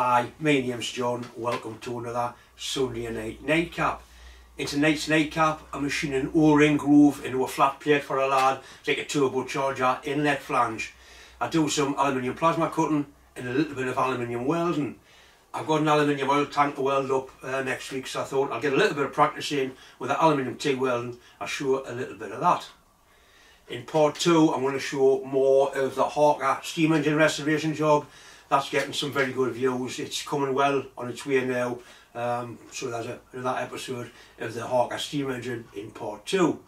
Hi, my name's John, welcome to another Sunday night nightcap. In tonight's nightcap, I'm machining an O-ring groove into a flat plate for a lad, like a turbocharger inlet flange. I do some aluminium plasma cutting and a little bit of aluminium welding. I've got an aluminium oil tank to weld up next week, so I thought I'll get a little bit of practice in with the aluminium TIG welding. I'll show a little bit of that. In part two, I'm going to show more of the Hawker steam engine restoration job. That's getting some very good views. It's coming well on its way now. So that's another episode of the Hawker steam engine in part two.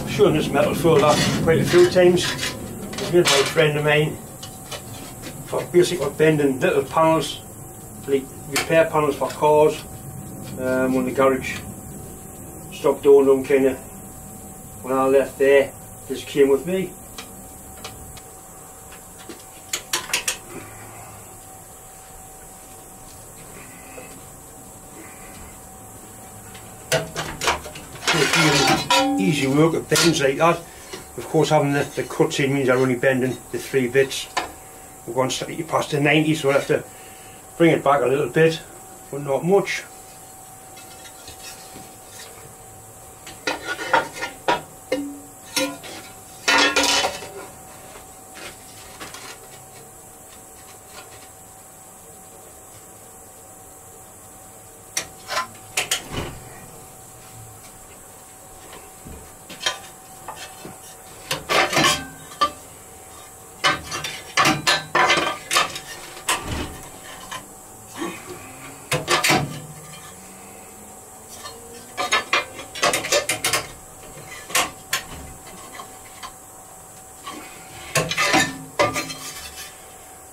I've shown this metal folder quite a few times. It's made by a friend of mine for basically bending little panels, like repair panels for cars, when the garage stopped doing them kind of. When I left there, this came with me. Easy work, it bends like that. Of course, having the cuts in means I'm only bending the three bits. We're going slightly past the 90, so I have to bring it back a little bit, but not much.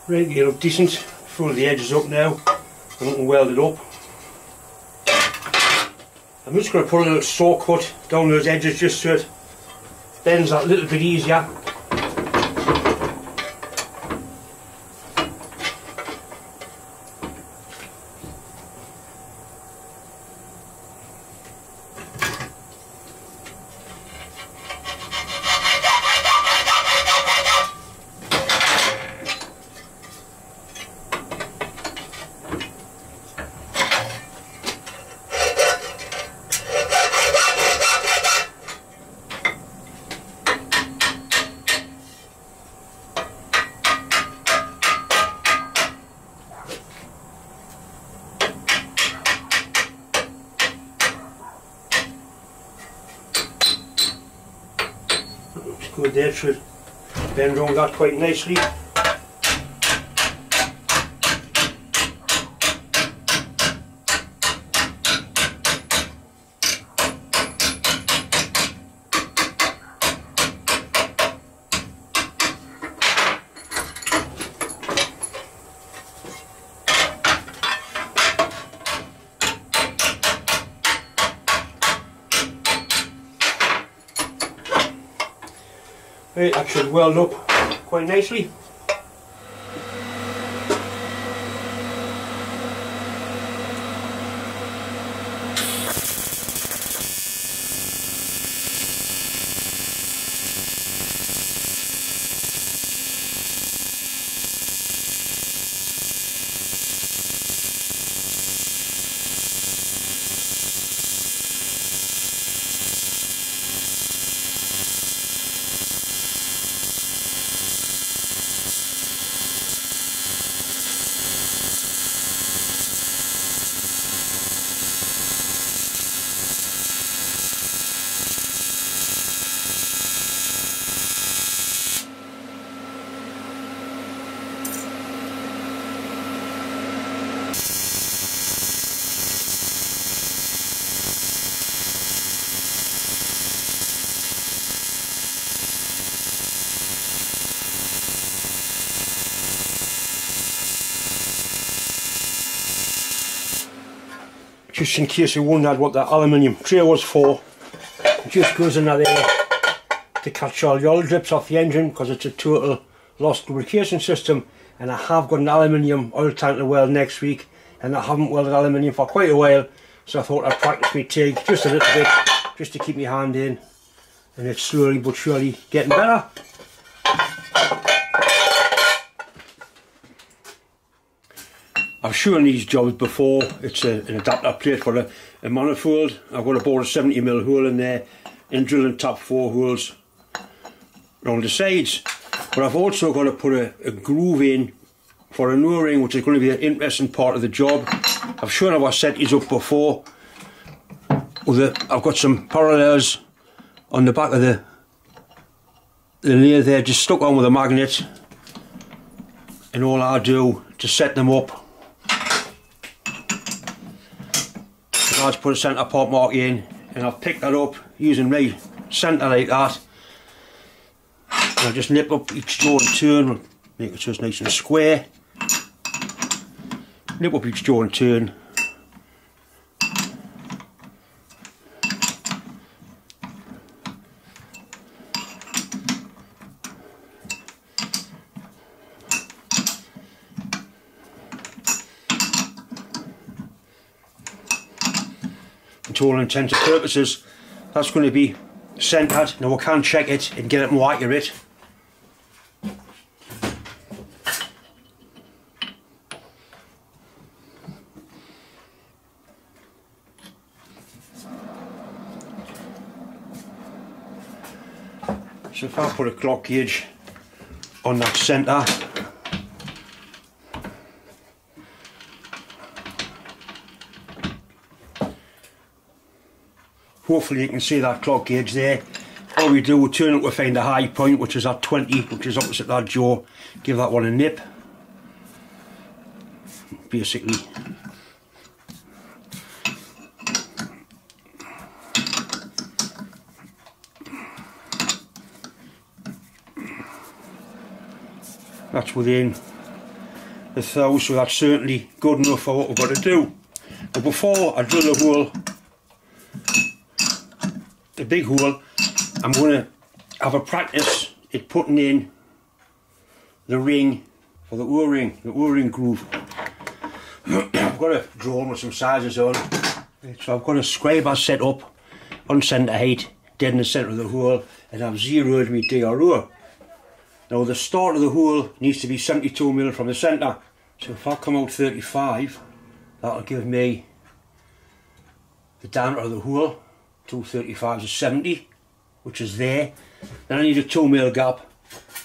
Right, they look decent. Throw the edges up now and I can weld it up. I'm just going to put a little saw cut down those edges just so it bends that little bit easier. Good there, it should bend around that quite nicely. Right, that should weld up quite nicely. just in case you wondered what that aluminium tray was for, it just goes in there to catch all the oil drips off the engine, because it's a total loss lubrication system. And I have got an aluminium oil tank to weld next week, and I haven't welded aluminium for quite a while, so I thought I'd practice my TIG just a little bit, just to keep my hand in, and it's slowly but surely getting better. I've shown these jobs before. It's an adapter plate for a manifold. I've got to bore a 70mm hole in there and drill and tap 4 holes around the sides. But I've also got to put a groove in for an O-ring, which is going to be an interesting part of the job. I've shown how I set these up before. I've got some parallels on the back of the layer there, just stuck on with a magnet, and all I do to set them up, I just put a centre part mark in, and I've picked that up using my centre like that, and I'll just nip up each jaw and turn, make it so it's nice and square, nip up each jaw and turn. To all intents and purposes, that's going to be centered. Now I can check it and get it more accurate. So if I put a clock gauge on that center, hopefully you can see that clock gauge there. All we do, we'll turn it to find a high point, which is at 20, which is opposite that jaw. Give that one a nip. Basically. That's within the 1,000, so that's certainly good enough for what we've got to do. But before I drill the hole, the big hole, I'm going to have a practice at putting in the ring for the O-ring groove. I've got a drawing with some sizes on, so I've got a scriber set up on centre height, dead in the centre of the hole, and I've zeroed my DRO. Now the start of the hole needs to be 72mm from the centre, so if I come out 35, that'll give me the diameter of the hole. 235 is 70, which is there. Then I need a 2mm gap,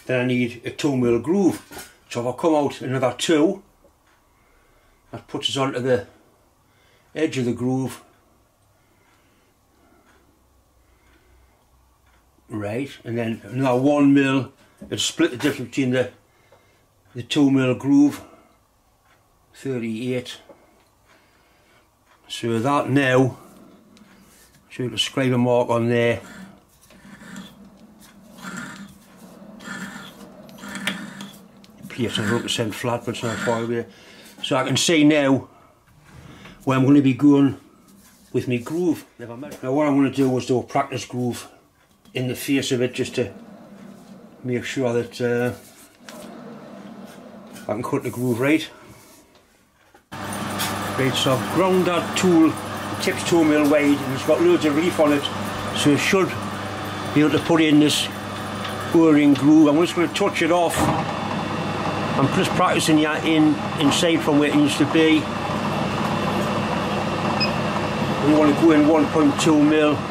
then I need a 2mm groove. So if I come out another 2, that puts us onto the edge of the groove. Right, and then another 1mm, it'll split the difference between the 2mm groove, 38. So that now, so we'll scribe a mark on there. Place it 100% flat, but it's not far away. So I can see now where I'm going to be going with my groove. Now what I'm going to do is do a practice groove in the face of it, just to make sure that I can cut the groove right. Right, so I've ground that tool. Tip's 2mm wide, and it's got loads of relief on it, so you should be able to put in this O-ring groove. I'm just going to touch it off. I'm just practicing that inside from where it needs to be. We want to go in 1.2mm.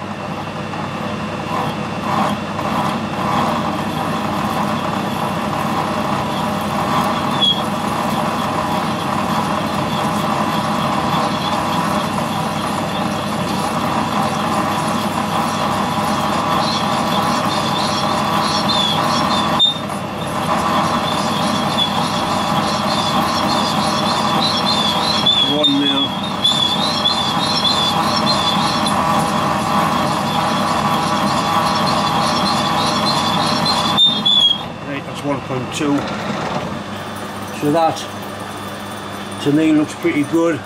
So that to me looks pretty good.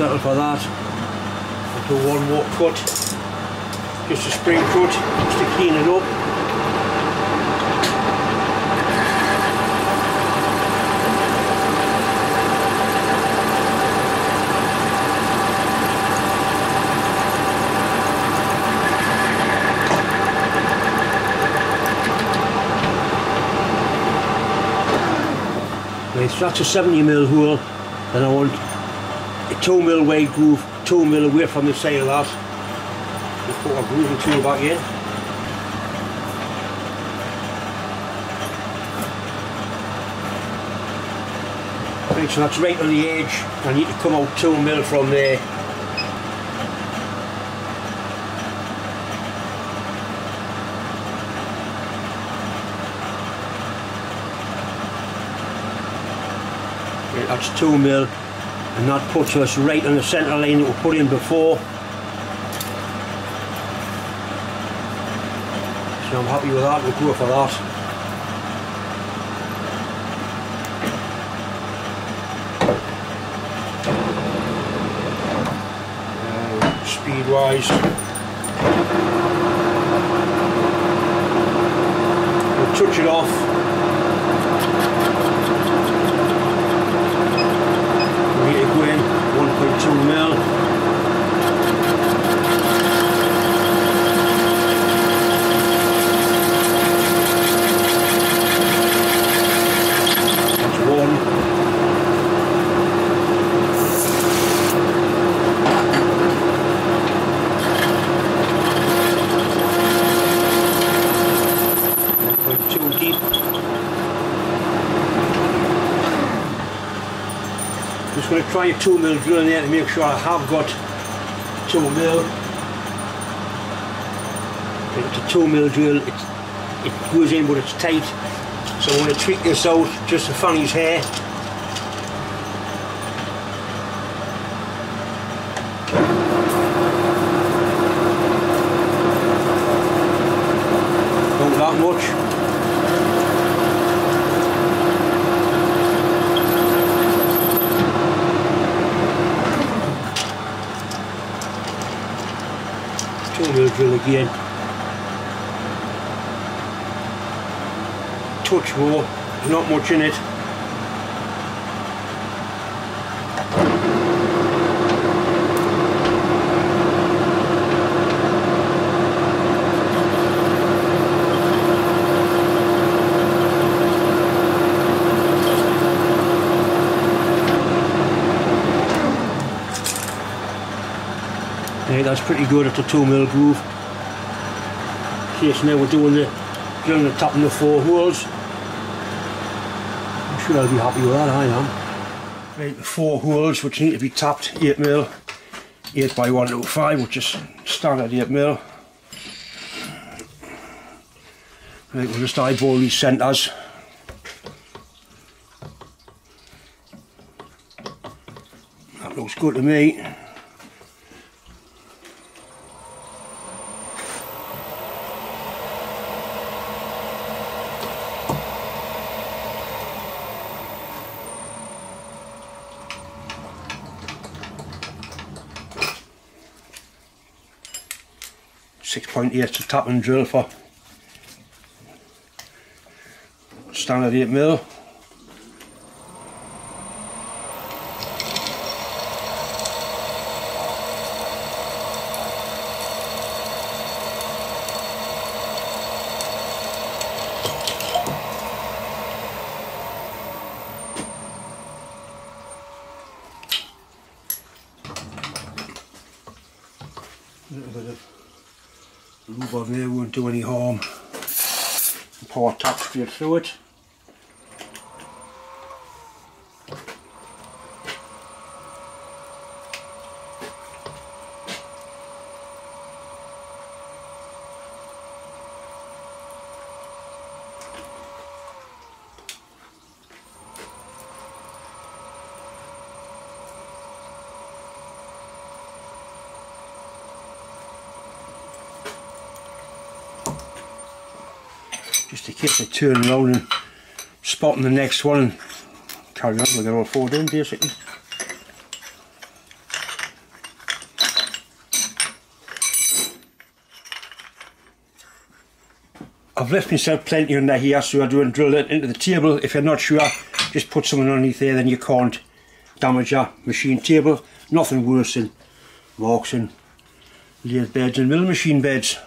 settle for that. I'll do one more cut, just a spring cut, just to clean it up. Right, so that's a 70mm hole, and I want a 2mm wide groove, 2mm away from the side of that. Just put my grooving tool back in. Right, so that's right on the edge. I need to come out 2mm from there. That's 2mm, and that puts us right on the centre line that we put in before. So I'm happy with that, we'll go for that. Speed wise, we'll touch it off. I'm going to try a 2mm drill in there to make sure I have got 2mm. It's a 2mm drill, it goes in but it's tight, so I'm going to tweak this out just to fan his hair. Not that much. Drill again, touch more, there's not much in it. Yeah, that's pretty good at the 2mm groove. Okay, so now we're doing the drilling the top in the 4 holes. I'm sure I'll be happy with that, I am. Right, the 4 holes which need to be tapped, 8mm, 8 by 105, which is standard 8mm. Right, we'll just eyeball these centres. That looks good to me. Here to tap and drill for standard 8mm. Rubber there won't do any harm. Power tap straight through it. Just to keep the turn around and spotting the next one and carry on with it all 4 down basically. I've left myself plenty under here, so I don't drill it into the table. If you're not sure, just put something underneath there, then you can't damage your machine table. Nothing worse than marks and laid beds and mill machine beds.